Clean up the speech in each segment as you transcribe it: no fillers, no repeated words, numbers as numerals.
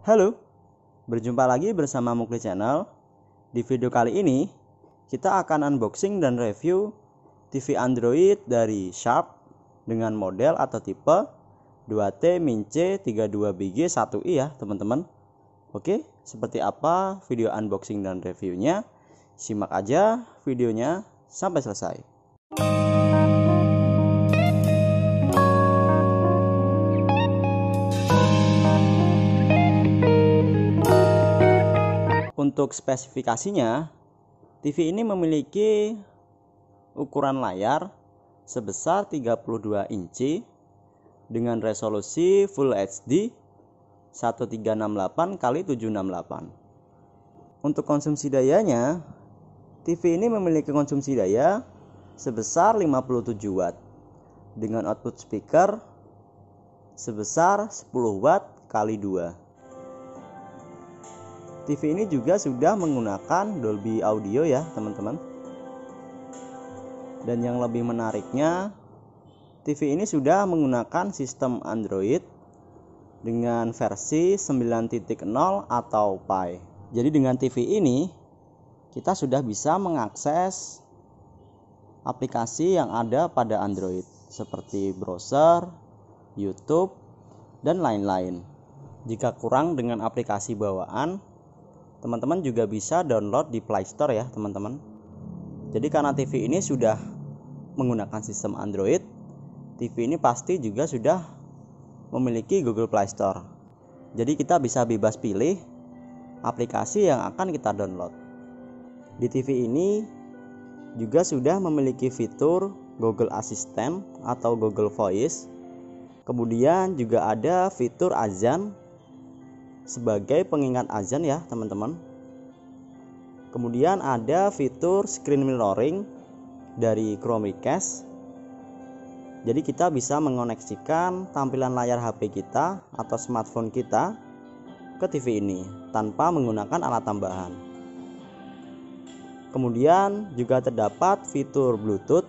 Halo, berjumpa lagi bersama Mukhlis Channel. Di video kali ini, kita akan unboxing dan review TV Android dari Sharp dengan model atau tipe 2T-C32BG1i ya teman-teman. Oke, seperti apa video unboxing dan reviewnya? Simak aja videonya sampai selesai. Untuk spesifikasinya, TV ini memiliki ukuran layar sebesar 32 inci dengan resolusi Full HD 1368x768. Untuk konsumsi dayanya, TV ini memiliki konsumsi daya sebesar 57 Watt dengan output speaker sebesar 10 Watt kali 2. TV ini juga sudah menggunakan Dolby Audio ya teman-teman. Dan yang lebih menariknya, TV ini sudah menggunakan sistem Android dengan versi 9.0 atau Pie. Jadi dengan TV ini kita sudah bisa mengakses aplikasi yang ada pada Android seperti browser, YouTube, dan lain-lain. Jika kurang dengan aplikasi bawaan, teman-teman juga bisa download di Play Store ya teman-teman. Jadi karena TV ini sudah menggunakan sistem Android, TV ini pasti juga sudah memiliki Google Play Store. Jadi kita bisa bebas pilih aplikasi yang akan kita download. Di TV ini juga sudah memiliki fitur Google Assistant atau Google Voice. Kemudian juga ada fitur azan sebagai pengingat azan ya teman-teman. Kemudian ada fitur screen mirroring dari Chromecast. Jadi kita bisa mengoneksikan tampilan layar HP kita atau smartphone kita ke TV ini tanpa menggunakan alat tambahan. Kemudian juga terdapat fitur Bluetooth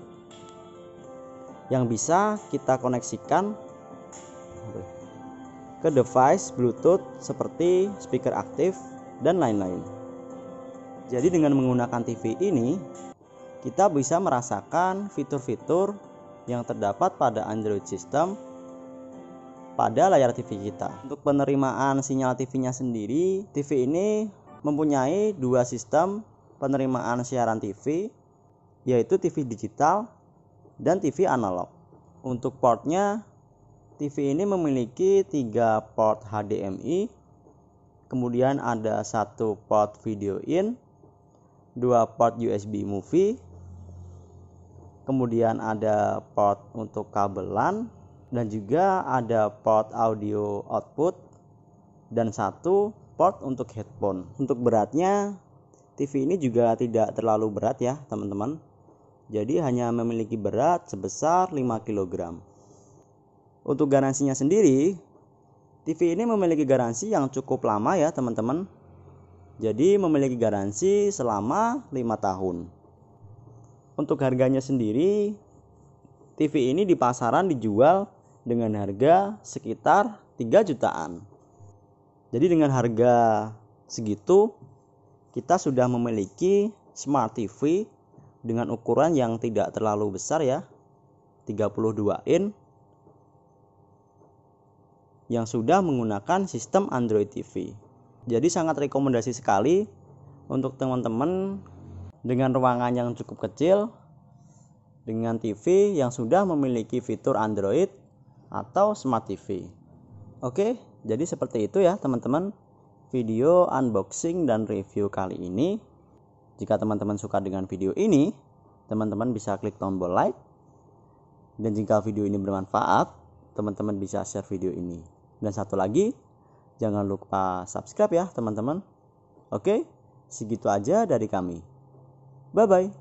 yang bisa kita koneksikan ke device Bluetooth seperti speaker aktif dan lain-lain. Jadi dengan menggunakan TV ini, kita bisa merasakan fitur-fitur yang terdapat pada Android system pada layar TV kita. Untuk penerimaan sinyal TV-nya sendiri, TV ini mempunyai dua sistem penerimaan siaran TV, yaitu TV digital dan TV analog. Untuk portnya, TV ini memiliki 3 port HDMI, kemudian ada 1 port video in, 2 port USB movie, kemudian ada port untuk kabel LAN, dan juga ada port audio output, dan 1 port untuk headphone. Untuk beratnya, TV ini juga tidak terlalu berat ya teman-teman, jadi hanya memiliki berat sebesar 5 kg. Untuk garansinya sendiri, TV ini memiliki garansi yang cukup lama ya teman-teman. Jadi memiliki garansi selama 5 tahun. Untuk harganya sendiri, TV ini di pasaran dijual dengan harga sekitar 3 jutaan. Jadi dengan harga segitu, kita sudah memiliki Smart TV dengan ukuran yang tidak terlalu besar ya, 32 in. Yang sudah menggunakan sistem Android TV. Jadi sangat rekomendasi sekali untuk teman-teman dengan ruangan yang cukup kecil, dengan TV yang sudah memiliki fitur Android atau Smart TV. Oke, jadi seperti itu ya teman-teman video unboxing dan review kali ini. Jika teman-teman suka dengan video ini, teman-teman bisa klik tombol like. Dan jika video ini bermanfaat, teman-teman bisa share video ini. Dan satu lagi, jangan lupa subscribe ya teman-teman. Oke, segitu aja dari kami. Bye-bye.